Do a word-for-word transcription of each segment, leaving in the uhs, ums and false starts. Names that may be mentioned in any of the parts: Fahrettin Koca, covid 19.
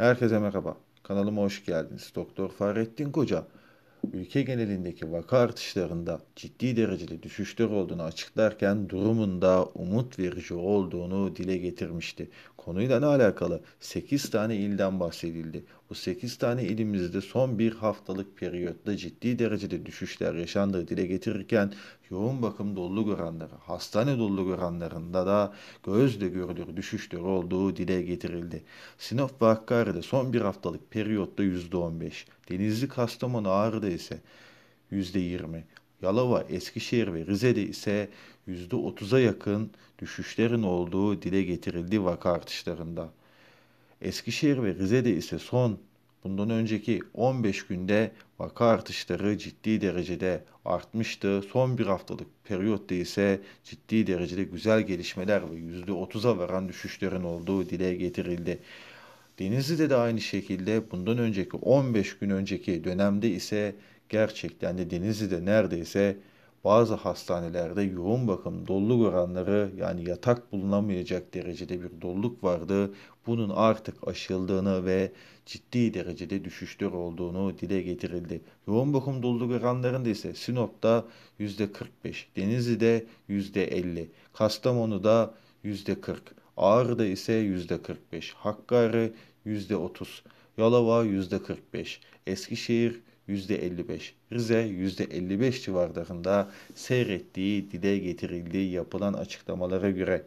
Herkese merhaba. Kanalıma hoş geldiniz. Doktor Fahrettin Koca, ülke genelindeki vaka artışlarında ciddi derecede düşüşler olduğunu açıklarken durumunda umut verici olduğunu dile getirmişti. Konuyla ne alakalı? sekiz tane ilden bahsedildi. Bu sekiz tane ilimizde son bir haftalık periyotta ciddi derecede düşüşler yaşandığı dile getirirken yoğun bakım doluluk oranları, hastane doluluk oranlarında da gözle görülür düşüşler olduğu dile getirildi. Sinop ve Hakkari'de son bir haftalık periyotta yüzde on beş, Denizli, Kastamonu, Ağrı'da ise yüzde yirmi, Yalova, Eskişehir ve Rize'de ise yüzde otuza yakın düşüşlerin olduğu dile getirildi vaka artışlarında. Eskişehir ve Rize'de ise son bundan önceki on beş günde vaka artışları ciddi derecede artmıştı. Son bir haftalık periyotta ise ciddi derecede güzel gelişmeler ve yüzde otuza varan düşüşlerin olduğu dile getirildi. Denizli'de de aynı şekilde bundan önceki on beş gün önceki dönemde ise gerçekten de Denizli'de neredeyse bazı hastanelerde yoğun bakım doluluk oranları, yani yatak bulunamayacak derecede bir doluluk vardı. Bunun artık aşıldığını ve ciddi derecede düşüşler olduğunu dile getirildi. Yoğun bakım doluluk oranlarında ise Sinop'ta yüzde kırk beş, Denizli'de yüzde elli, Kastamonu'da yüzde kırk, Ağrı'da ise yüzde kırk beş, Hakkari yüzde otuz, Yalova yüzde kırk beş, Eskişehir yüzde elli beş, Rize yüzde elli beş civarlarında seyrettiği dile getirildi yapılan açıklamalara göre.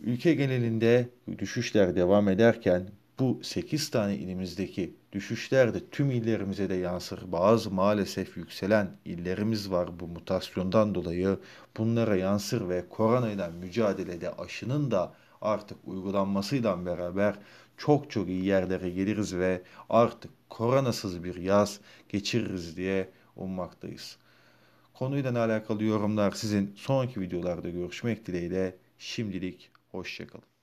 Ülke genelinde düşüşler devam ederken bu sekiz tane ilimizdeki düşüşler de tüm illerimize de yansır. Bazı maalesef yükselen illerimiz var bu mutasyondan dolayı, bunlara yansır ve koronayla mücadelede aşının da artık uygulanmasıyla beraber çok çok iyi yerlere geliriz ve artık koronasız bir yaz geçiririz diye ummaktayız. Konuyla alakalı yorumlar sizin sonraki videolarda görüşmek dileğiyle. Şimdilik hoşçakalın.